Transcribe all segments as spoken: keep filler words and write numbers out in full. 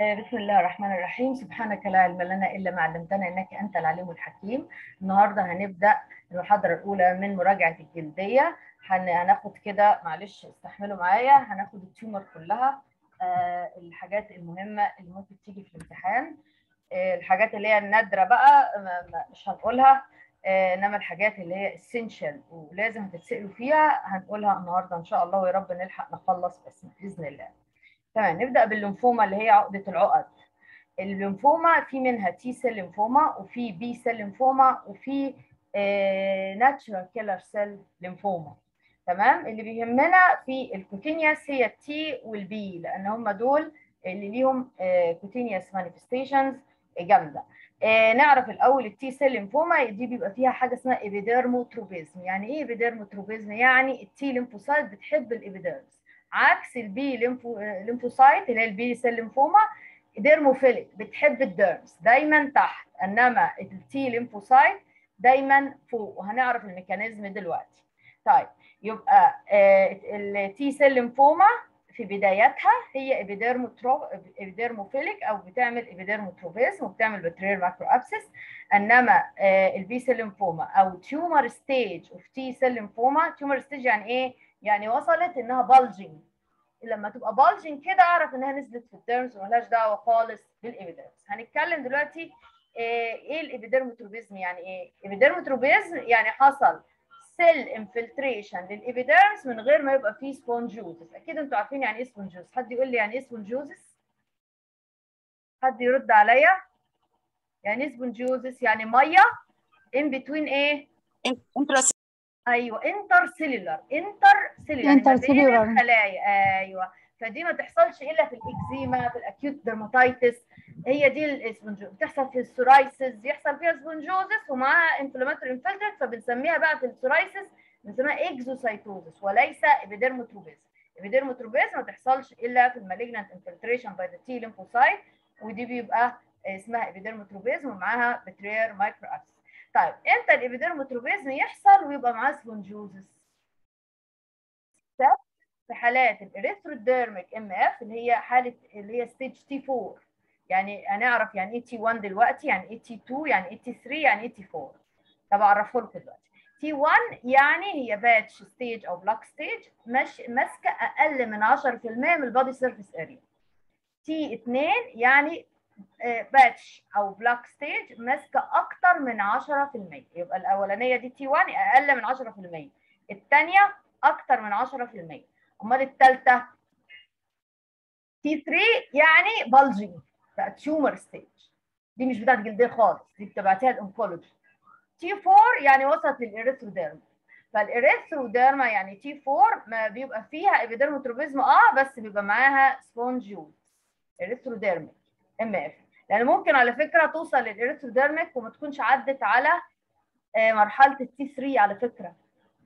بسم الله الرحمن الرحيم. سبحانك لا علم لنا إلا ما علمتنا إنك أنت العليم الحكيم. النهاردة هنبدأ المحاضرة الأولى من مراجعة الجلدية. هناخد كده، معلش استحملوا معايا، هناخد التيومر كلها، الحاجات المهمة اللي ممكن تيجي في الامتحان، الحاجات اللي هي النادرة بقى مش هنقولها، إنما الحاجات اللي هي اسينشال ولازم هتتسألوا فيها هنقولها النهاردة إن شاء الله، ويا رب نلحق نخلص بس بإذن الله. تمام، نبدأ بالليمفوما اللي هي عقدة العقد. الليمفوما في منها تي سيل ليمفوما، وفي بي سيل ليمفوما، وفي ناتشرال كيلر سيل ليمفوما. تمام، اللي بيهمنا في الكوتينياس هي التي والبي، لأن هم دول اللي ليهم كوتينياس مانيفستيشنز جامدة. نعرف الأول التي سيل ليمفوما، دي بيبقى فيها حاجة اسمها إبيديرموتروبيزم. يعني إيه إبيديرموتروبيزم؟ يعني التي ليمفوسايت بتحب الإبيديرمز، عكس البي ليمفو ليمفوسايت اللي هي البي سيل ليمفوما ديرموفيليك بتحب الديرمز دايما تحت، انما التي ليمفوسايت دايما فوق، وهنعرف الميكانيزم دلوقتي. طيب، يبقى التي سيل ليمفوما في بدايتها هي ابيديرموترو ابيديرموفيليك او بتعمل ابيديرموتروبيزم وبتعمل بترير ماكرو ابسس، انما البي سيل ليمفوما او تيومر ستيج اوف تي سيل ليمفوما. تيومر ستيج يعني ايه؟ يعني وصلت انها بالجينج، لما تبقى بالجينج كده اعرف انها نزلت في الديرمز ومالهاش دعوه خالص بالابيديرمز. هنتكلم دلوقتي ايه الابيديرموتروبيزم، يعني ايه؟ الابيديرموتروبيزم يعني حصل سيل انفلتريشن للابيديرمز من غير ما يبقى فيه سبونجوزس. اكيد انتوا عارفين يعني ايه سبونجوزس، حد يقول لي يعني ايه سبونجوزس؟ حد يرد عليا؟ يعني ايه سبونجوزس؟ يعني ميه ان بتوين ايه؟ ايوه، انتر سيلولار، انتر سيلولار انتر سيلولار خلايا. ايوه، فدي ما تحصلش الا في الاكزيما، في الاكيوت ديرماتايتس، هي دي الاسبونجوز. بتحصل في السورايسز، يحصل فيها سبونجوزس ومعاها انفلاماتوري انفلتريت، فبنسميها بقى في السورايسز بنسميها اكزوسايتوزس وليس ابيديرموتروبيزم. ابيديرموتروبيزم ما تحصلش الا في المالجنت انفلتريشن باي ذا تي ليمفوسايت، ودي بيبقى اسمها ابيديرموتروبيزم ومعاها بترير مايكرو ابسس. طيب، امتى الابيديرموتروبيزم يحصل ويبقى معاه سبونجوزس؟ في حالات الاريثروديرميك ام اف اللي هي حاله اللي هي ستيج تي أربعة. يعني هنعرف يعني ايه تي واحد دلوقتي، يعني ايه تي اتنين، يعني ايه تي تلاتة، يعني ايه تي أربعة. طب اعرفه لكم دلوقتي. تي واحد يعني هي باتش ستيج او بلاك ستيج، مش ماسكه اقل من عشرة في المية من البادي سيرفيس اريا. تي اتنين يعني باتش او بلاك ستيج ماسكه اكتر من عشرة في المية. يبقى الاولانيه دي تي واحد اقل من عشرة في المية، الثانيه اكتر من عشرة في المية، امال الثالثه تي تلاتة يعني بلجينج بقى تيومر ستيج، دي مش بتاعت جلديه خالص، دي بتبعتها الانكولوجي. تي أربعة يعني وصلت للاريثروديرما، فالاريثروديرما يعني تي أربعة ما بيبقى فيها ابيديرموتروبيزم اه بس بيبقى معاها سبونجيوز اريثروديرما ام اف، لان ممكن على فكره توصل للاريثروديرميك وما تكونش عدت على مرحله التي تلاتة على فكره،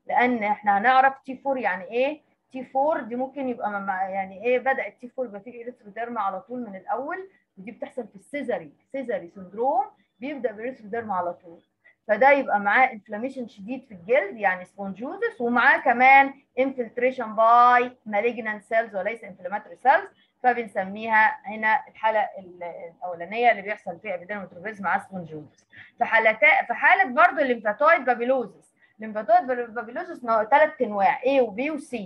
لان احنا هنعرف تي أربعة يعني ايه. تي أربعة دي ممكن يبقى يعني ايه بدات تي أربعة يبقى فيه اريثروديرما على طول من الاول، ودي بتحصل في السيزاري سيزاري سندروم، بيبدا باريثروديرما على طول، فده يبقى معاه انفلاميشن شديد في الجلد يعني سبونجوزس، ومعاه كمان انفلتريشن باي مالجنانت سيلز وليس انفلاماتوري سيلز، فبنسميها هنا الحاله الاولانيه اللي بيحصل فيها ابيديرموتروبيزم مع سبونجوزس. في حالتها في حاله برضه الليمفاتويد بابيلوزس، الليمفاتويد بابيلوزس ثلاث انواع A وB وC.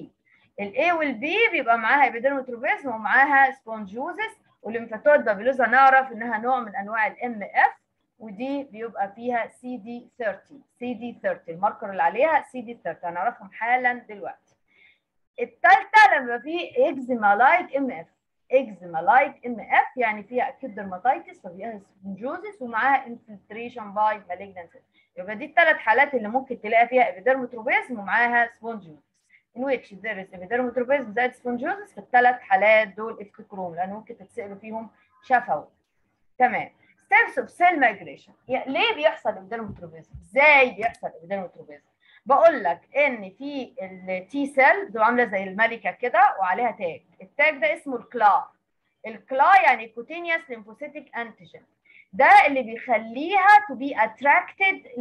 الA والبي بيبقى معاها ابيديرموتروبيزم ومعاها سبونجوزس، والليمفاتويد بابيلوزا نعرف انها نوع من انواع الام اف، ودي بيبقى فيها سي دي تلاتين، سي دي تلاتين الماركر اللي عليها سي دي تلاتين، هنعرفهم حالا دلوقتي. الثالثه لما في اكزيما لايك ام اف، اكزيما لايك ام اف يعني فيها اكيد درماتايتس ففيها سبونجوزس ومعاها انفلتريشن باي مالجنانت، يبقى دي الثلاث حالات اللي ممكن تلاقي فيها ابيديرموتروبيزم ومعاها سبونجوزس. in which there is epidermotropism زائد spongioses في الثلاث حالات دول افتكروهم لان ممكن تتسالوا فيهم شفوي. تمام، steps of cell migration، يعني ليه بيحصل epidermotropism؟ ازاي بيحصل epidermotropism؟ بقول لك ان في التي سيل دول عامله زي الملكه كده وعليها تاج، التاج ده اسمه الكلا، الكلا يعني كوتينيوس ليمفوسيتيك انتيجين، ده اللي بيخليها to be attracted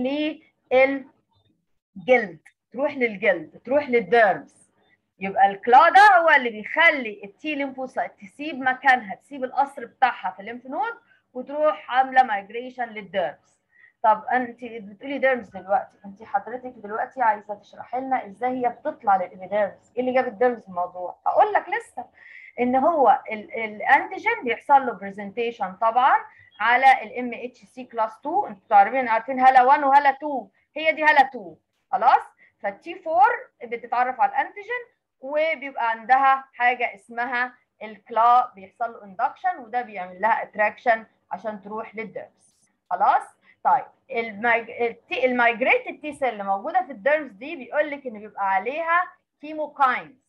للجلد، تروح للجلد، تروح للديرمز. يبقى الكلا ده هو اللي بيخلي التي ليمفوسايت تسيب مكانها، تسيب القصر بتاعها في الليمف نود وتروح عامله مايجريشن للديرمز. طب انت بتقولي ديرمز دلوقتي، انت حضرتك دلوقتي عايزه تشرحي لنا ازاي هي بتطلع للابيديرمز، ايه اللي جاب الديرمز الموضوع؟ هقول لك لسه ان هو الانتيجين بيحصل له برزنتيشن طبعا على الام اتش سي كلاس اتنين، انتوا عارفين عارفين هالا واحد وهالا اتنين، هي دي هالا اتنين خلاص. فالتي اربعة بتتعرف على الانتيجين وبيبقى عندها حاجه اسمها الكلا بيحصل له اندكشن وده بيعمل لها اتراكشن عشان تروح للديرمز خلاص. طيب المايجريتد تي سيل اللي موجوده في الديرمز دي بيقول لك ان بيبقى عليها كيموكاينز،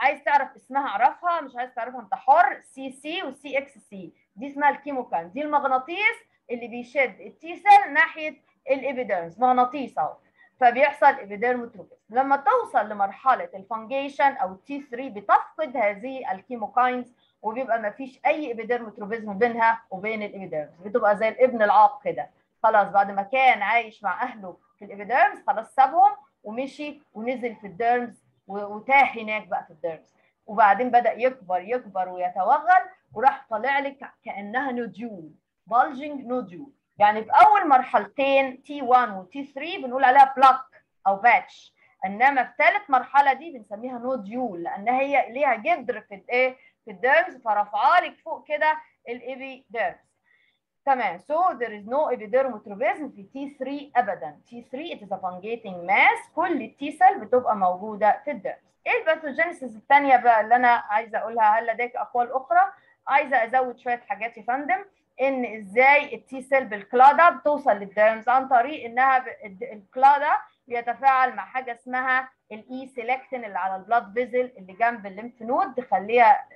عايز تعرف اسمها اعرفها، مش عايز تعرفها انت حر. سي سي وسي اكس سي دي اسمها الكيموكاين، دي المغناطيس اللي بيشد التي سيل ناحيه الابيديرمز، مغناطيس اهو، فبيحصل ابيديرموتروبيزم. لما توصل لمرحله الفانجيشن او التي ثلاثة بتفقد هذه الكيموكاينز وبيبقى ما فيش اي ابيديرموتروبيزم بينها وبين الابيديرمز، بتبقى زي الابن العاق كده خلاص، بعد ما كان عايش مع اهله في الابيديرمز خلاص سابهم ومشي ونزل في الديرمز وتاه هناك بقى في الديرمز، وبعدين بدا يكبر يكبر ويتوغل وراح طالع لك كانها نوديول، بلجنج نوديول. يعني في اول مرحلتين تي واحد وتي ثلاثة بنقول عليها بلاك او باتش، انما في ثالث مرحله دي بنسميها نوديول لان هي ليها جذر في الايه في الديرمز فرفعه لك فوق كده الابيديرمز. تمام. So there is no epidermotropism في تي ثلاثة ابدا. تي ثلاثة it is a fungating mass، كل التي سيل بتبقى موجوده في الديرمز. ايه الباثوجينيسيس الثانيه بقى اللي انا عايزه اقولها؟ هل لديك اقوال اخرى؟ عايزه ازود شويه حاجات يا فندم، ان ازاي التي سيل بالكلاده بتوصل للديرمز عن طريق انها الكلاده بيتفاعل مع حاجه اسمها الاي سيلكتين اللي على البلاد فيزل اللي جنب الليمف نود، تخليها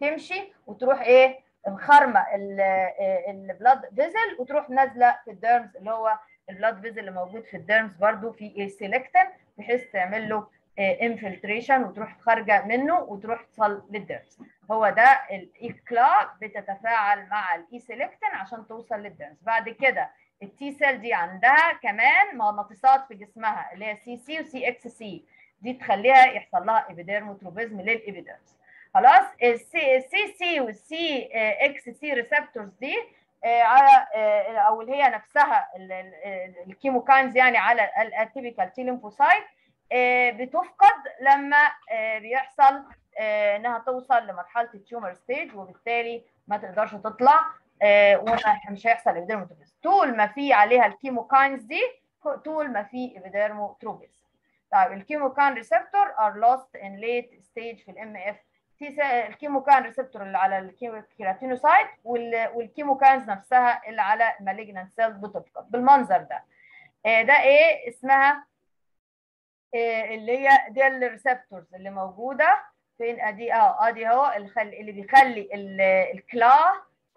تمشي وتروح ايه الخرمه البلاد فيزل وتروح نازله في الديرمز، اللي هو البلاد فيزل اللي موجود في الديرمز برده في اي سيلكتين بحيث تعمل له انفلتريشن وتروح خارجه منه وتروح تصل للديرمز. هو ده الاكلا بتتفاعل مع الاي سيلكتين عشان توصل للديرمز. بعد كده التي سيل دي عندها كمان مغناطيسات في جسمها اللي هي سي سي وسي اكس سي، دي تخليها يحصل لها ايبيديرموتروبيزم للابيديرمز خلاص. السي سي والسي اكس سي ريسبتورز دي على او اللي هي نفسها الكيموكاينز يعني على الاتيبيكال تي ليمفوسايت بتفقد لما بيحصل انها توصل لمرحله التيومر ستيج، وبالتالي ما تقدرش تطلع ومش هيحصل ابيديرموتروبيزم. طول ما في عليها الكيموكاينز دي طول ما في ابيديرموتروبيزم. طيب الكيموكاين ريسبتور ار لوست ان ليت ستيج في الام اف الكيموكاين ريسبتور اللي على الكيراتينوسايت والكيموكاينز نفسها اللي على المالجنان سيلز بتفقد بالمنظر ده. ده ايه اسمها اللي هي دي الريسبتورز اللي موجوده فين؟ ادي اه ادي اهو اللي بيخلي الكلا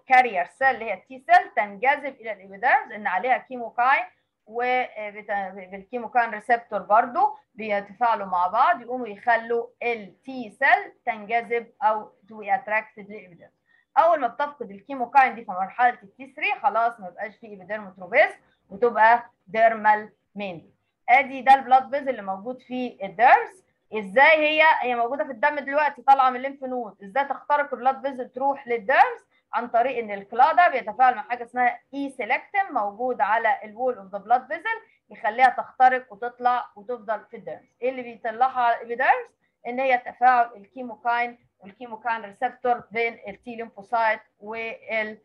كارير سيل اللي هي التي سيل تنجذب الى الابيديرمز، ان عليها كيموكاين وبالكيموكاين ريسبتور برضو بيتفاعلوا مع بعض يقوموا يخلوا التي سيل تنجذب او تو اتراكتد للابيديرمز. اول ما بتفقد الكيموكاين دي في مرحله التي ثلاثة خلاص ما بقاش في ابيديرموتروبيزم وتبقى ديرمال ميندي. ادي ده البلاد فيزل اللي موجود في الديرمز. ازاي هي هي موجوده في الدم دلوقتي طالعه من الليمف نود، ازاي تخترق البلاد فيزل تروح للديرمز؟ عن طريق ان الكلاده بيتفاعل مع حاجه اسمها اي سيلكتين موجود على الوول اوف ذا بلاد فيزل يخليها تخترق وتطلع وتفضل في الديرمز. ايه اللي بيطلعها على الابيديرمز؟ ان هي تفاعل الكيموكاين والكيموكاين ريسبتور بين التي ليمفوسايت والابيديرمز.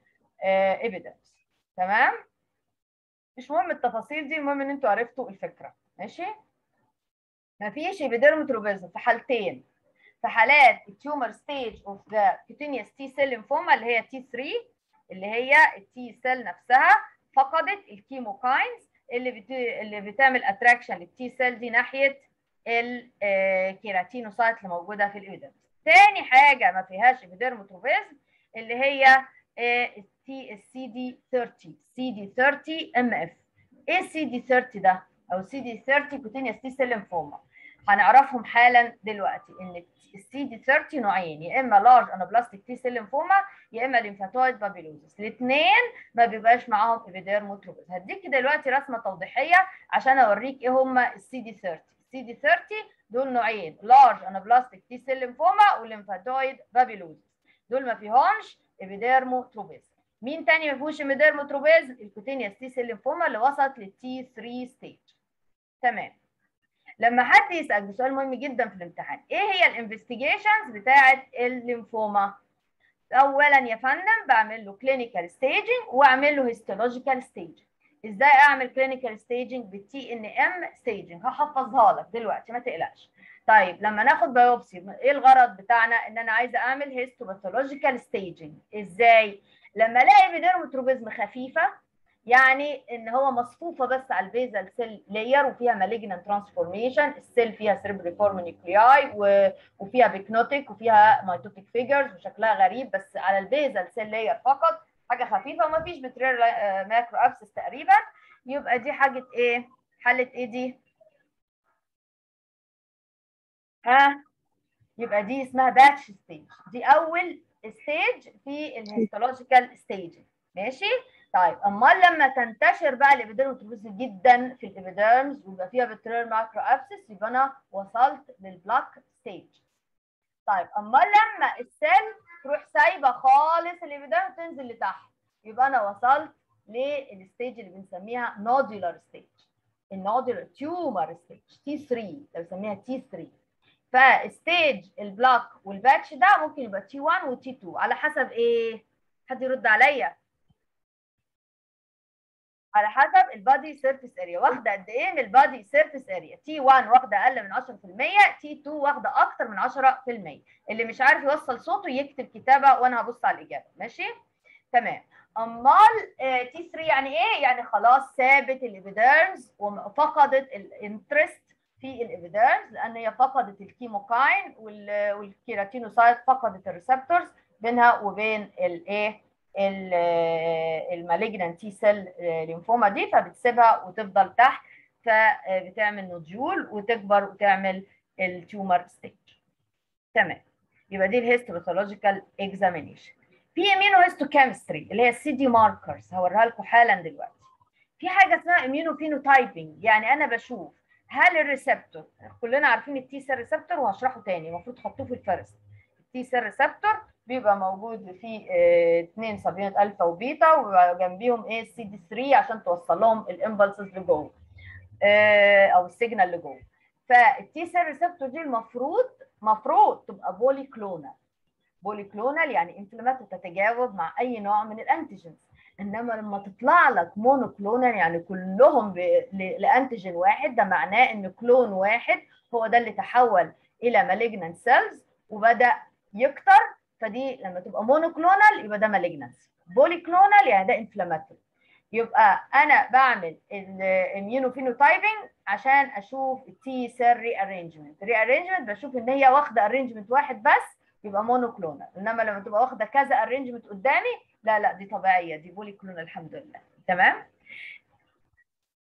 تمام؟ مش مهم التفاصيل دي، المهم ان انتوا عرفتوا الفكره. ماشي؟ مفيش ابيديرموتروبيزم في حالتين، في حالات التيومر ستيج اوف ذا كوتينيوس تي سيل ليمفوما اللي هي تي ثلاثة اللي هي التي سيل نفسها فقدت الكيموكاينز اللي بت... اللي بتعمل اتراكشن للتي سيل دي ناحيه الكيراتينوسايت اللي موجوده في الابيديرمز. تاني حاجه ما فيهاش ابيديرموتروبيزم اللي هي التي السي دي ثلاثين، سي دي ثلاثين ام اف. ايه السي دي ثلاثين ده؟ او سي دي ثلاثين كوتينيوس تي سيل ليمفوما. هنعرفهم حالا دلوقتي. ان السي دي ثلاثين نوعين، يا اما لارج انابلاستيك تي سيل ليمفوما يا اما ليمفاتويد بابيلوزيس، الاثنين ما بيبقاش معاهم ابيديرموتروبيزم. هديك دلوقتي رسمه توضيحيه عشان اوريك ايه هما السي دي ثلاثين. السي دي ثلاثين دول نوعين، لارج انابلاستيك تي سيل ليمفوما والليمفاتويد بابيلوزيس. دول ما فيهمش ابيديرموتروبيزم. مين تاني ما فيهوش ابيديرموتروبيزم؟ الكوتينيوس تي سيل ليمفوما اللي وصلت للتي ثلاثة ستيج. تمام. لما حد يسأل بسؤال مهم جدا في الامتحان، ايه هي الانفستيجيشنز بتاعه الليمفوما؟ اولا يا فندم بعمل له كلينيكال ستيجنج واعمل له هيستولوجيكال ستيجنج. ازاي اعمل كلينيكال ستيجنج بالتي ان ام ستيجنج؟ هحفظها لك دلوقتي ما تقلقش. طيب لما ناخد بايوبسي ايه الغرض بتاعنا؟ ان انا عايزه اعمل هيستوباثولوجيكال ستيجنج. ازاي؟ لما الاقي بيديرموتروبيزم خفيفه يعني ان هو مصفوفه بس على البيزل سيل لاير وفيها مالجنان ترانسفورميشن، السيل فيها سيربريفورم نيوكلياي وفيها بيكنوتيك وفيها مايتوتيك فيجرز وشكلها غريب بس على البيزل سيل لاير فقط، حاجه خفيفه وما فيش بترير ماكرو ابسس تقريبا. يبقى دي حاجه ايه؟ حاله ايه دي؟ ها؟ يبقى دي اسمها باتش ستيج، دي اول ستيج في الهيستولوجيكال ستيج. ماشي؟ طيب امال لما تنتشر بقى الابيديرموتروبيزم جدا في الابيديرمز ويبقى فيها بترير ماكرو ابسس يبقى انا وصلت للبلاك ستيج. طيب امال لما السيل تروح سايبه خالص الابيديرم تنزل لتحت يبقى انا وصلت للستيج اللي بنسميها نودولار ستيج، النودولار تيومر ستيج تي ثلاثة لو بنسميها تي ثلاثة. فالستيج البلاك والباتش ده ممكن يبقى تي واحد وتي اتنين على حسب ايه؟ حد يرد عليا؟ على حسب البادي سيرفيس اريا، واخده قد ايه من البادي سيرفيس اريا؟ تي واحد واخده اقل من عشرة في المية، تي اتنين واخده اكتر من عشرة في المية. اللي مش عارف يوصل صوته يكتب كتابه وانا هبص على الاجابه، ماشي؟ تمام. امال آه تي ثلاثة يعني ايه؟ يعني خلاص سابت الابيديرمز وفقدت الانترست في الابيديرمز لان هي فقدت الكيموكاين والكيراتينوسايت، فقدت الريسبتورز بينها وبين الايه؟ المالجنان تي سيل ليمفوما دي، فبتسيبها وتفضل تحت فبتعمل نوديول وتكبر وتعمل التيومر ستيج. تمام. يبقى دي الهيستوباثولوجيكال اكزامينيشن. في اميونو هيستوكيمستري اللي هي السي دي ماركرز، هوريها لكم حالا دلوقتي. في حاجه اسمها اميونو فينوتايبنج، يعني انا بشوف هل الريسبتور، كلنا عارفين التي سيل ريسبتور وهشرحه تاني، المفروض تحطوه في الفرست. التي سيل ريسبتور بيبقى موجود فيه اثنين صبيونات الفا وبيتا وجنبيهم ايه؟ السي دي ثلاثة عشان توصل لهم الامبلسز لجوه اه او السيجنال لجوه. فالتي سيل ريسبتور دي المفروض مفروض تبقى بولي كلونال. بولي كلونال يعني انفلامات وتتجاوب مع اي نوع من الانتيجنز، انما لما تطلع لك مونوكلونال يعني كلهم لانتيجين واحد، ده معناه ان كلون واحد هو ده اللي تحول الى مالجنان سيلز وبدا يكتر، فدي لما تبقى مونوكلونال يبقى ده مالجنانس. بوليكلونال يعني ده انفلاماتوري. يبقى انا بعمل الاميونوفينوتايبنج عشان اشوف التي سيل ري ارينجمنت، ري ارينجمنت بشوف ان هي واخده ارينجمنت واحد بس يبقى مونوكلونال، انما لما تبقى واخده كذا ارينجمنت قدامي لا لا دي طبيعيه، دي بوليكلونال الحمد لله. تمام؟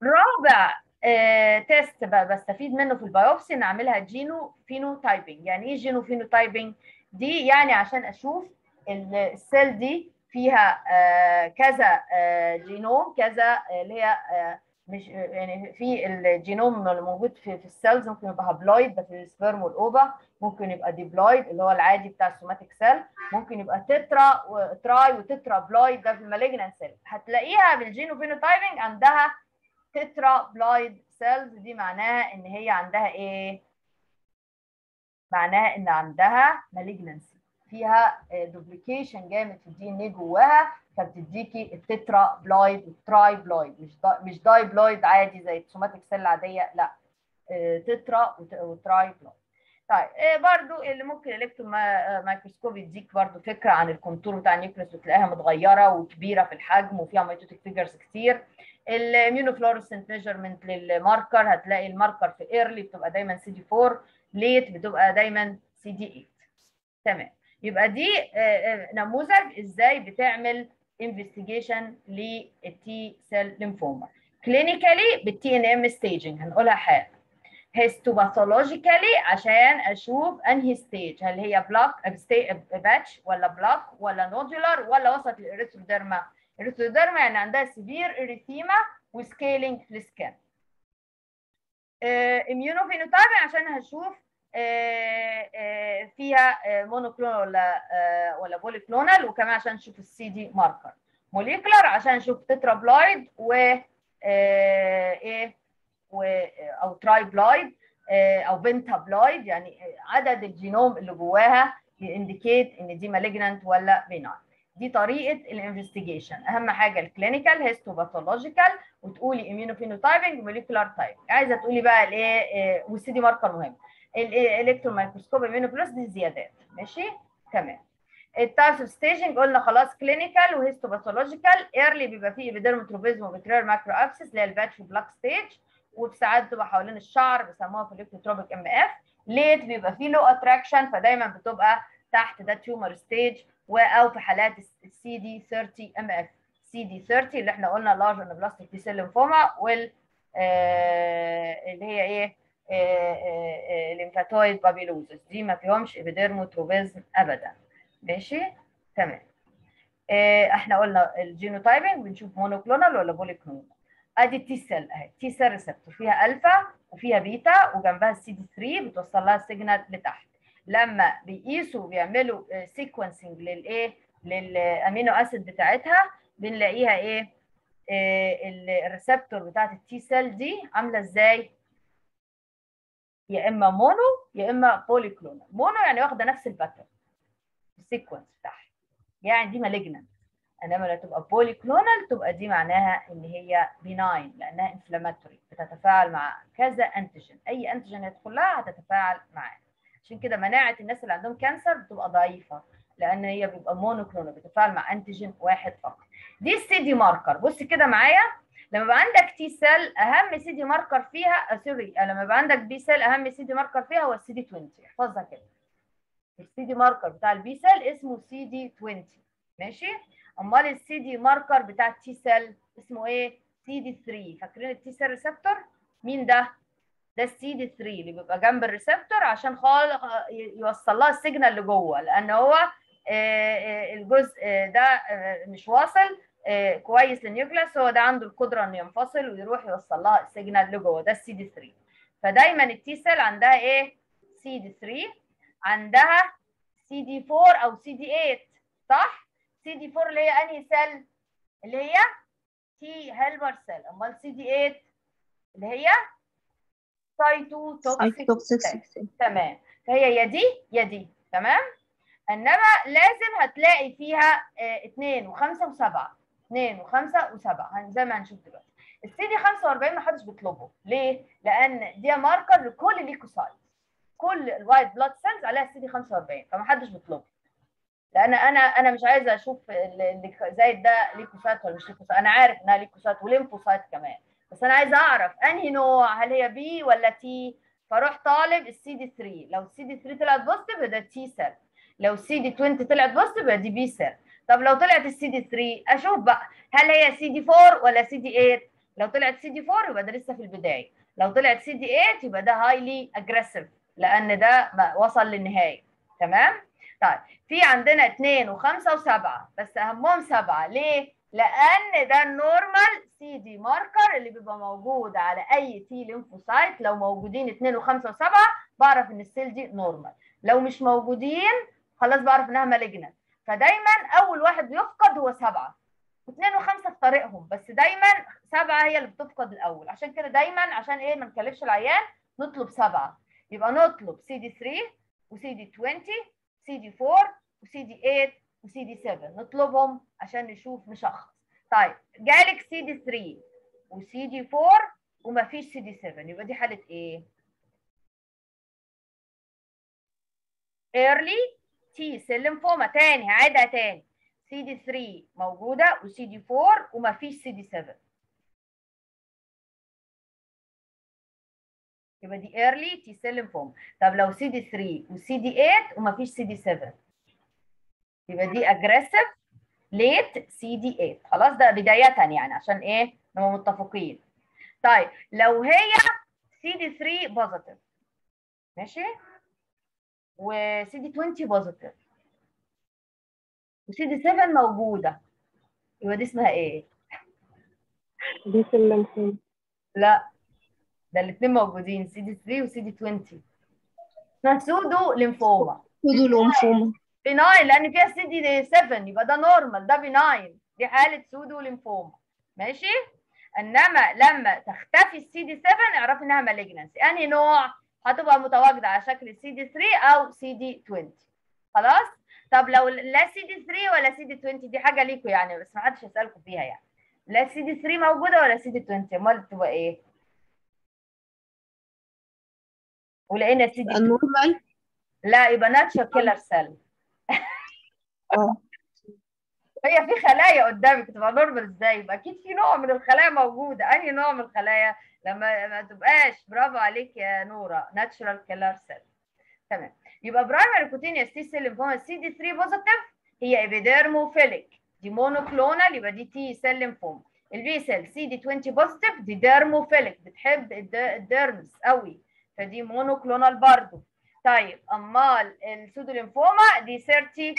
رابع آه، تيست بقى بستفيد منه في البايوبسي نعملها جينو فينوتايبنج. يعني ايه جينو فينوتايبنج؟ دي يعني عشان اشوف السيل دي فيها آه كذا آه جينوم، كذا اللي هي آه مش يعني في الجينوم الموجود في, في السيلز ممكن يبقى هابلويد ده في السبرم والاوبا، ممكن يبقى ديبلويد اللي هو العادي بتاع السوماتيك سيل، ممكن يبقى تترا وتراي وتترا بلويد ده في المالجنانت سيل. هتلاقيها بالجينو فينوتايبنج عندها تترا بلويد سيلز، دي معناها ان هي عندها ايه؟ معناها ان عندها مالجنانسي، فيها دوبليكيشن جامد في الدي ان ايه جواها، فبتديكي التترا بلايد والتراي بلايد، مش دا مش داي بلايد عادي زي السوماتيك سيل العاديه، لا تترا وتراي بلايد. طيب برضو اللي ممكن الكترون مايكروسكوب يديك برضو فكره عن الكونتور بتاع النيوكليس وتلاقيها متغيره وكبيره في الحجم وفيها مايتوتيك فيجرز كتير. الاميونوفلورسنت ميجرمنت للماركر، هتلاقي الماركر في ايرلي بتبقى دايما سي دي أربعة، ليت بتبقى دايما سي دي تمانية. تمام. يبقى دي نموذج ازاي بتعمل انفستيجيشن للتي سيل ليمفوما كلينيكالي بالتي ان ام ستيجنج هنقولها حالا، هيستوباثولوجيكالي عشان اشوف انهي ستيج، هل هي بلاك باتش ولا بلاك ولا نودولار ولا وصلت للاريثروديرما. الاريثروديرما يعني عندها سيفير اريثيما وسكيلينج في السكان. immunophenotyping عشان هشوف فيها monoclonal ولا ولا polyclonal، وكمان عشان نشوف السي دي ماركر. molecular عشان نشوف تترابلايد و ايه او ترايبلايد او بنتابلايد، يعني عدد الجينوم اللي جواها يindicate ان دي malignant ولا benign. دي طريقه الانفستيجيشن. اهم حاجه الكلينيكال هيستوباثولوجيكال، وتقولي immunophenotyping molecular type. عايزه تقولي بقى الايه والسي دي ماركر مهم. الالكترون مايكروسكوب immunoبلس دي زيادات، ماشي تمام. التايبس اوف ستيجنج قلنا خلاص كلينيكال وهيستوباثولوجيكال. ايرلي بيبقى فيه ابيديرموتروبيزم وبترير ماكرو ابسس اللي هي الباتش وبلاك ستيج، وفي ساعات بتبقى حوالين الشعر بيسموها فوليكلوتروبيك ام اف. ليت بيبقى فيه لو اتراكشن، فدايما بتبقى تحت ده تيومر ستيج، او في حالات السي دي ثلاثين ام اف. سي دي ثلاثين اللي احنا قلنا لارج انابلاستيك تي سيل ليمفوما، وال اللي هي ايه الليمفاتويد بابيلوزس، دي ما فيهمش ابيديرموتروبيزم ابدا، ماشي تمام. احنا قلنا الجينوتايبنج بنشوف مونوكلونال ولا بوليكلونال. ادي التي سيل اهي، تي سيل ريسبتور فيها الفا وفيها بيتا وجنبها السي دي ثلاثة بتوصل لها سيجنال لتحت. لما بيقيسوا بيعملوا سيكونسنج للايه للامينو اسيد بتاعتها، بنلاقيها ايه, إيه الريسبتور بتاعت التي سيل دي عامله ازاي، يا اما مونو يا اما بوليكلونال. مونو يعني واخده نفس الباترن السيكونس بتاعها، يعني دي مالجنت. انما لو تبقى بوليكلونال تبقى دي معناها ان هي بيناين، لانها انفلاماتوري بتتفاعل مع كذا انتيجين، اي انتيجين هيدخل لها هتتفاعل معاه. عشان كده مناعه الناس اللي عندهم كانسر بتبقى ضعيفه، لان هي بيبقى مونوكلونال بتتفاعل مع انتيجين واحد فقط. دي السي دي ماركر. بص كده معايا، لما يبقى عندك تي سيل اهم سي دي ماركر فيها سوري لما يبقى عندك بي سيل اهم سي دي ماركر فيها هو السي دي عشرين. احفظها كده، السي دي ماركر بتاع البي سيل اسمه سي دي عشرين، ماشي. امال السي دي ماركر بتاع التي سيل اسمه ايه؟ سي دي ثلاثة. فاكرين التي سيل ريسبتور مين ده؟ ده السي دي ثلاثة اللي بيبقى جنب الريسبتور عشان خالص يوصل لها السيجنال لجوه، لان هو الجزء ده مش واصل كويس للنيوكليس، هو ده عنده القدره انه ينفصل ويروح يوصل لها السيجنال لجوه، ده السي دي ثلاثة. فدايما التي سيل عندها ايه؟ سي دي ثلاثة، عندها سي دي أربعة او سي دي ثمانية، صح؟ سي دي أربعة اللي هي انهي سيل؟ اللي هي تي هيلبر سيل. امال سي دي ثمانية اللي هي سايتو توكسيك سيل، تمام. فهي يا دي يا دي، تمام. انما لازم هتلاقي فيها اتنين وخمسة وسبعة، اتنين وخمسة وسبعة زي ما هنشوف دلوقتي. السي دي خمسة وأربعين ما حدش بيطلبه، ليه؟ لان دي ماركر لكل ليكوسايت، كل الوايت بلاد سيلز عليها السي دي خمسة وأربعين، فما حدش بيطلبه. لان انا انا مش عايزه اشوف اللي زايد ده ليكوسايت ولا مش ليكوسايت، انا عارف انها ليكوسايت وليمفوسايت كمان، بس انا عايزه اعرف انهي نوع، هل هي بي ولا تي؟ فاروح طالب السي دي ثلاثة، لو السي دي ثلاثة طلعت بوزيتيف يبقى ده تي سيل، لو السي دي عشرين طلعت بوزيتيف يبقى دي بي سيل. طب لو طلعت السي دي ثلاثة اشوف بقى هل هي سي دي أربعة ولا سي دي ثمانية؟ لو طلعت سي دي أربعة يبقى ده لسه في البدايه، لو طلعت سي دي ثمانية يبقى ده هايلي اجريسيف لان ده وصل للنهايه، تمام؟ طيب في عندنا اتنين وخمسة وسبعة، بس اهمهم سبعة، ليه؟ لان ده النورمال سي دي ماركر اللي بيبقى موجود على اي تي ليمفوسايت. لو موجودين اتنين وخمسة وسبعة بعرف ان السيل دي نورمال، لو مش موجودين خلاص بعرف انها مالجنت. فدايما اول واحد بيفقد هو سبعة، واتنين وخمسة في طريقهم، بس دايما سبعة هي اللي بتفقد الاول. عشان كده دايما عشان ايه ما نكلفش العيان نطلب سبعة، يبقى نطلب سي دي ثلاثة وسي دي عشرين سي دي أربعة وسي دي ثمانية وسي دي سبعة، نطلبهم عشان نشوف نشخص. طيب جالك سي دي ثلاثة وسي دي أربعة ومفيش سي دي سبعة، يبقى دي حالة ايه؟ early T cell lymphoma. تاني هعيدها تاني، سي دي ثلاثة موجودة وسي دي أربعة ومفيش سي دي سبعة، يبقى دي early T cell lymphoma. طب لو سي دي ثلاثة وسي دي ثمانية ومفيش سي دي سبعة يبقى دي aggressive late سي دي ثمانية، خلاص ده بداية يعني عشان ايه نبقى متفقين. طيب لو هي سي دي ثلاثة بوزيتيف ماشي وسي دي عشرين بوزيتيف وسي دي سبعة موجودة، يبقى دي اسمها ايه؟ دي سيل لمفوما. لا ده الاثنين موجودين سي دي ثلاثة وسي دي عشرين. اسمها سودو ليمفوما. سودو ليمفوما. بناين لأن فيها سي دي سبعة يبقى ده نورمال، ده بناين، دي حالة سودو ليمفوما. ماشي؟ إنما لما تختفي السي دي سبعة اعرفي إنها مالجنسي، أنهي نوع؟ هتبقى متواجدة على شكل سي دي ثلاثة أو سي دي عشرين. خلاص؟ طب لو لا سي دي ثلاثة ولا سي دي عشرين دي حاجة ليكوا يعني بس ما حدش يسألكوا فيها يعني. لا سي دي ثلاثة موجودة ولا سي دي عشرين، أمال تبقى إيه؟ ولقينا سي دي نورمال؟ لا يبقى ناتشرال كيلر سيل. هي في خلايا قدامك تبقى نورمال ازاي؟ يبقى اكيد في نوع من الخلايا موجوده، انهي نوع من الخلايا؟ لما ما تبقاش، برافو عليك يا نوره، ناتشرال كيلر سيل. تمام، يبقى برايمري كوتينيوس تي سيل ليمفوما سي دي ثلاثة بوزيتيف هي ايبيديرموفيليك، دي مونوكلونال يبقى دي تي سيل ليمفوما. البي سيل سي دي عشرين بوزيتيف دي ديرموفيليك، بتحب الديرمز قوي، فدي مونوكلونال برضه. طيب امال السودو ليمفوما دي ثلاثين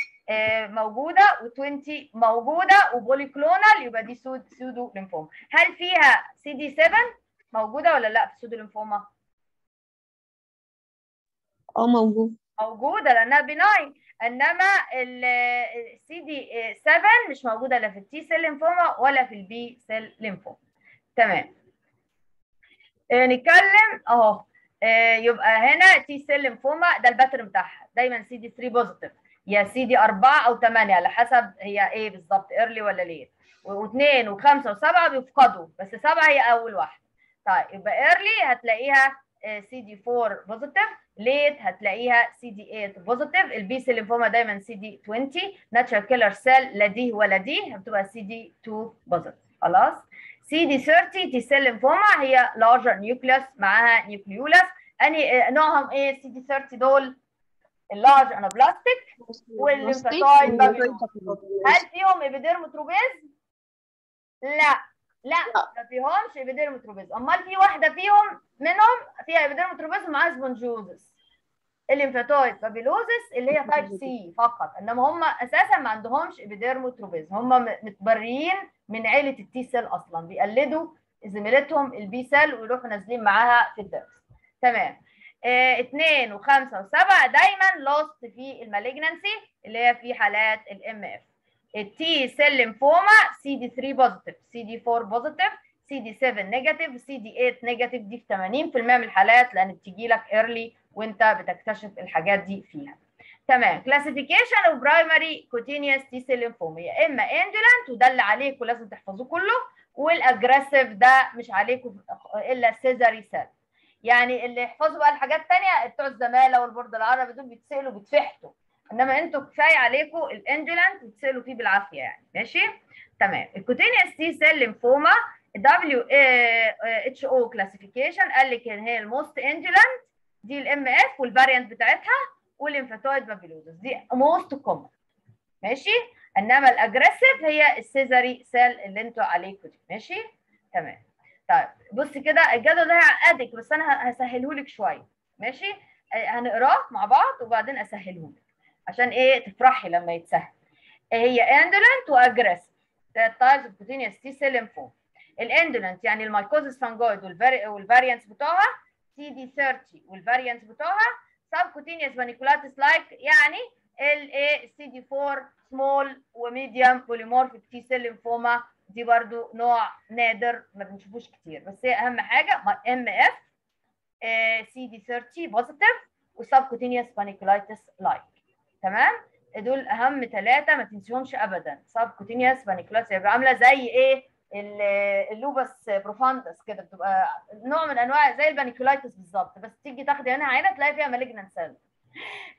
موجوده وعشرين موجوده وبوليكلونال يبقى دي سود سودو ليمفوما. هل فيها سي دي سبعة موجوده ولا لا في السودو ليمفوما؟ اه موجوده موجوده لانها بناين، انما السي دي سبعة مش موجوده لا في التي سيل ليمفوما ولا في البي سيل ليمفوما. تمام، نتكلم اهو. يبقى هنا تي سيل ليمفوما ده الباترن بتاعها دايما سي دي ثلاثة بوزيتيف، يا سي دي أربعة أو ثمانية على حسب هي إيه بالظبط، إيرلي ولا ليت، واثنين وخمسة وسبعة بيفقدوا، بس سبعة هي أول واحدة. طيب يبقى إيرلي هتلاقيها سي دي أربعة بوزيتيف، ليت هتلاقيها سي دي ثمانية بوزيتيف. البي سيل ليمفوما دايما سي دي عشرين، ناتشرال كيلر سيل لا دي ولا دي، بتبقى سي دي اتنين بوزيتيف. خلاص؟ سي دي ثلاثين تي سيل ليمفوما هي لارجر نيوكليوس معاها نيوكليولاس، انهي نوعهم ايه سي دي ثلاثين دول؟ اللارج انابلاستيك والليمفاتويد بابيلوز. هل فيهم ايبيديرموتروبيزم؟ لا لا ما فيهمش ايبيديرموتروبيزم، امال في واحده فيهم منهم فيها ايبيديرموتروبيزم معاها سبونجيوزس الليمفاتويد بابيلوزس اللي هي تايب سي فقط، انما هم اساسا ما عندهمش ايبيديرموتروبيزم، هم متبريين من عيله التي سيل اصلا، بيقلدوا زميلتهم البي سيل ويروحوا نازلين معاها في الدرس. تمام، اه اتنين وخمسه وسبعه دايما لوست في المالجنسي اللي هي في حالات الام اف. التي سيل ليمفوما سي دي ثلاثة بوزيتيف، سي دي أربعة بوزيتيف، سي دي سبعة نيجاتيف، سي دي ثمانية نيجاتيف، دي في ثمانين بالمية من الحالات لان بتيجي لك ايرلي وانت بتكتشف الحاجات دي فيها. تمام، كلاسيفيكيشن اوف برايمري كوتينيوس تي سيل ليمفوما، يا اما اندولنت وده اللي عليكم لازم تحفظوه كله، والاجريسيف ده مش عليكم الا سيزاري سيل. يعني اللي يحفظوا بقى الحاجات الثانيه بتوع الزماله والبورد العربي دول بيتسالوا بيتفحتوا، انما انتوا كفايه عليكم الاندولنت بتسالوا فيه بالعافيه يعني. ماشي؟ تمام، الكوتينيوس تي سيل ليمفوما دبليو اتش او كلاسيفيكيشن قال لك ان هي الموست اندولنت دي الام اف والفاريانت بتاعتها والليمفاتويد بابيلوزس دي موست كومن. ماشي؟ انما الاجريسيف هي السيزاري سيل اللي انتوا عليكم دي. ماشي؟ تمام. طيب بصي كده الجدول ده هيعقدك بس انا هسهله لك شويه. ماشي؟ هنقراه مع بعض وبعدين اسهله لك عشان ايه تفرحي لما يتسهل. هي اندولنت واجريسيف ده تايبس اوف كوتينيوس تي سيل ليمفوما. الاندولنت يعني المايكوزيس فانجويد والفاريانتس بتوعها، سي دي ثلاثين والفاريانتس بتوعها، سبكوتينيوس بانيكولاتس لايك يعني الايه سي دي أربعة سمول وميديوم بوليمورفيك تي سيل ليمفوما، دي برضو نوع نادر ما بنشوفوش كتير، بس هي اهم حاجه ام اف سي دي ثلاثين بوزيتيف وسبكوتينيوس بانيكولايتس لايك. تمام؟ دول اهم ثلاثه ما تنسيهمش ابدا. سبكوتينيوس بانيكولايتس يبقى عامله زي ايه؟ اللوبس بروفاندس كده، بتبقى نوع من انواع زي البانيكولايتس بالظبط، بس تيجي تاخدي عينها عينه تلاقي فيها مالجنانت سيل.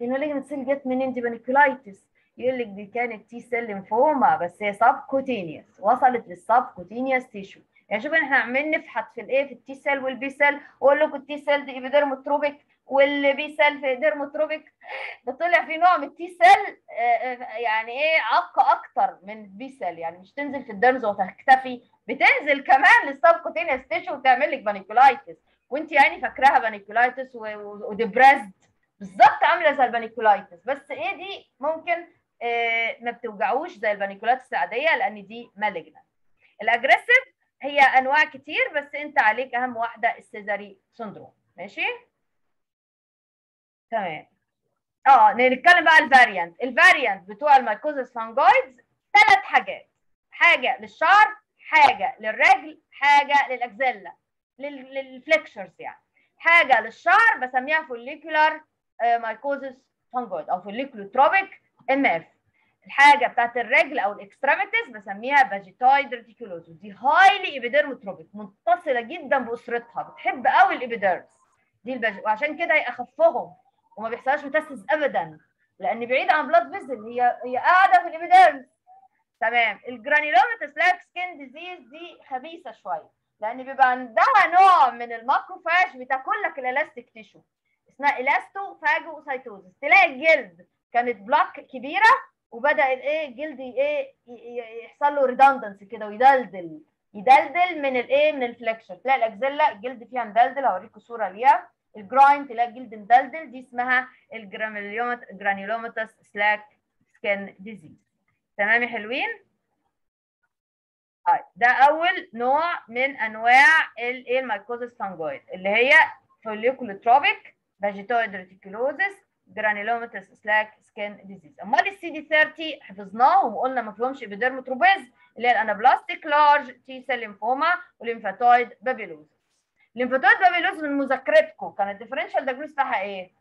المالجنانت سيل جت منين دي بانيكولايتس؟ يقول لك دي كانت تي سيل ليمفوما بس هي سبكوتينيوس، وصلت للسبكوتينيوس تيشو. يعني شوف احنا عمالين نفحت في الايه في التي سيل والبي سيل، واقول لكم التي سيل دي ايبيديرموتروبيك والبي سيل في ايبيديرموتروبيك، ده طلع في نوع من التي سيل يعني ايه عق اكتر من البي سيل، يعني مش تنزل في الدرمز وتختفي، بتنزل كمان للسبكوتينيوس تيشو وتعمل لك بانيكولايتس، وانت يعني فاكراها بانيكولايتس وديبريزد بالظبط عامله زي البانيكولايتس، بس ايه دي ممكن ما بتوجعوش زي البانيكولايتس العاديه لان دي مالجنانت. الاجريسيف هي انواع كتير بس انت عليك اهم واحده السيزاري سندروم. ماشي تمام. اه نتكلم بقى الفاريانت. الفاريانت بتوع المايكوزس فانجويدز ثلاث حاجات، حاجه للشعر، حاجه للرجل، حاجه للاكزيلا للفليكشرز يعني. حاجه للشعر بسميها فوليكولار مايكوزس فانجويد او فوليكولوتروبيك ام اف. الحاجه بتاعت الرجل او الاكستريميتيز بسميها فاجيتويد ريتيكولوزيس، دي هايلي ابيديرموتروبيك متصله جدا باسرتها، بتحب قوي الابيديرمز دي البج... وعشان كده يخفهم وما بيحصلهاش ميتاستيز ابدا لان بعيد عن بلاد فيزل، هي هي قاعده في الابيديرمز. تمام. الجرانيولوماتس لاك سكين ديزيز دي خبيثه شويه لان بيبقى عندها نوع من الماكروفاج بتاكل لك الالاستيك تيشو اسمها الاستو فاجوسايتوزيس، تلاقي الجلد كانت بلاك كبيره وبدا الايه الجلد ايه يحصل له ريدندنسي كده ويدلدل يدلدل من الايه من الفليكشر، تلاقي الاكزيلا الجلد فيها مدلدل، هوريكم صوره ليها. الجراين تلاقي الجلد مدلدل، دي اسمها الجرانيولوماتس سلاك سكين ديزيز. تمام يا حلوين. طيب ده اول نوع من انواع الايه المايكوزس فانجويد اللي هي فوليكولوتروبيك فاجيتويد ريتيكولوزيس جرانيولوماتس سلاك سكين ديزيز. امال السي دي ثلاثين حفظناه وقلنا ما فيهمش ابيديرموتروبيزم اللي هي الانابلاستيك لارج تي سيل ليمفوما والليمفاتويد بابيلوز. الليمفاتويد بابيلوز من مذاكرتكم كان الديفرنشال دياجنوز بتاعها ايه؟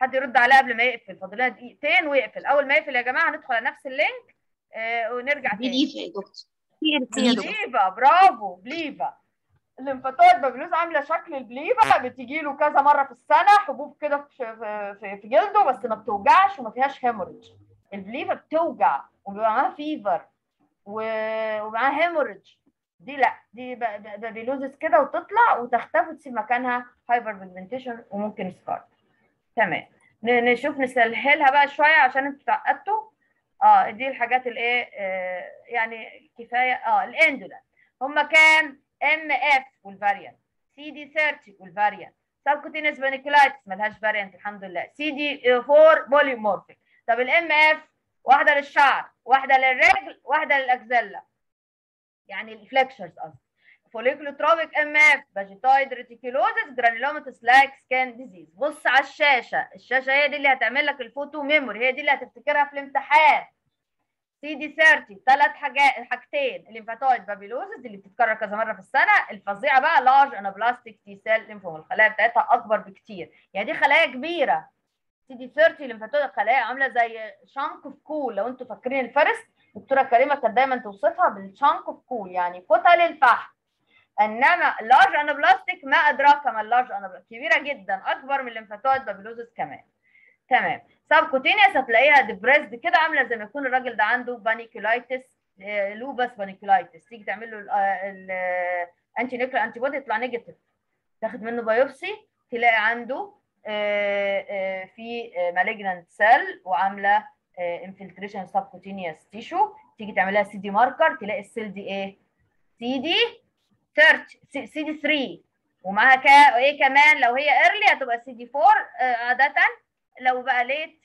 حد يرد عليها قبل ما يقفل، فاضل لها دقيقتين ويقفل. اول ما يقفل يا جماعه هندخل على نفس اللينك آه ونرجع تاني. بليفا يا دكتور. بليفا برافو بليفا. الليمفاتويد بابيلوز عامله شكل البليفا، بتيجي له كذا مره في السنه حبوب كده في في جلده بس ما بتوجعش وما فيهاش هيموريدج. البليفا بتوجع وبيبقى معاها فيفر ومعاها هيموريدج، دي لا دي بابيلوزس كده وتطلع وتختفي وتسيب مكانها هايبر بيجمنتيشن وممكن سكار. تمام نشوف نسهلها بقى شويه عشان انتوا تعقدتوا. اه دي الحاجات الايه آه يعني كفايه. اه الاندولا هم كام؟ ام اف والفاريانت، سي دي ثلاثين والفاريانت، سبكوتينيس بانيكولايتس مالهاش فاريانت الحمد لله، سي دي أربعة بوليمورفيك. طب الام اف واحده للشعر، واحده للرجل، واحده للاكزيلا يعني الفليكشرز قصدي. فوليكولوتروبيك ام اف، فاجيتويد ريتيكولوزيس، جرانيولوماتس لاك سكين ديزيز. بص على الشاشه، الشاشه هي دي اللي هتعمل لك الفوتو ميموري، هي دي اللي هتفتكرها في الامتحان. سي دي ثلاثين ثلاث حاجات، حاجتين الليمفاتويد بابيلوزيس اللي بتتكرر كذا مره في السنه، الفظيعه بقى لارج انابلاستيك تي سيل ليمفوما، الخلايا بتاعتها اكبر بكتير، يعني دي خلايا كبيره. سي دي ثلاثين الليمفاتويد خلايا عامله زي شانك اوف كول، لو انتوا فاكرين الفرس دكتوره كريمه كانت دايما توصفها بالشانك اوف كول يعني كتل الفحم. انما اللارج انابلاستيك ما ادراك ما اللارج انابلاستيك، كبيره جدا اكبر من الليمفاتويد بابيلوزيس كمان. تمام. سبكوتينيس هتلاقيها ديبريسد كده عامله زي ما يكون الراجل ده عنده بانيكولايتس لوبس بانيكولايتس، تيجي تعمل له الانتي نيكلر انتي بودي يطلع نيجاتيف، تاخد منه بايوبسي تلاقي عنده في مالجنانت سيل وعامله انفلتريشن سبكوتينيس تيشو، تيجي تعملها سي دي ماركر تلاقي السيل دي ايه؟ سي دي ثلاثين سي دي ثلاثة ومعاها كا ايه كمان لو هي ايرلي هتبقى سي دي أربعة عاده، لو بقى ليت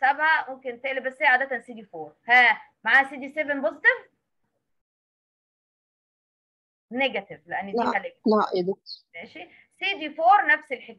سابها ممكن تقلب بس هي عاده سي دي أربعة. ها معاها سي دي سبعة بوزيتيف نيجاتيف لان دي لا لا يا دكتور. ماشي سي دي أربعة نفس الحكايه.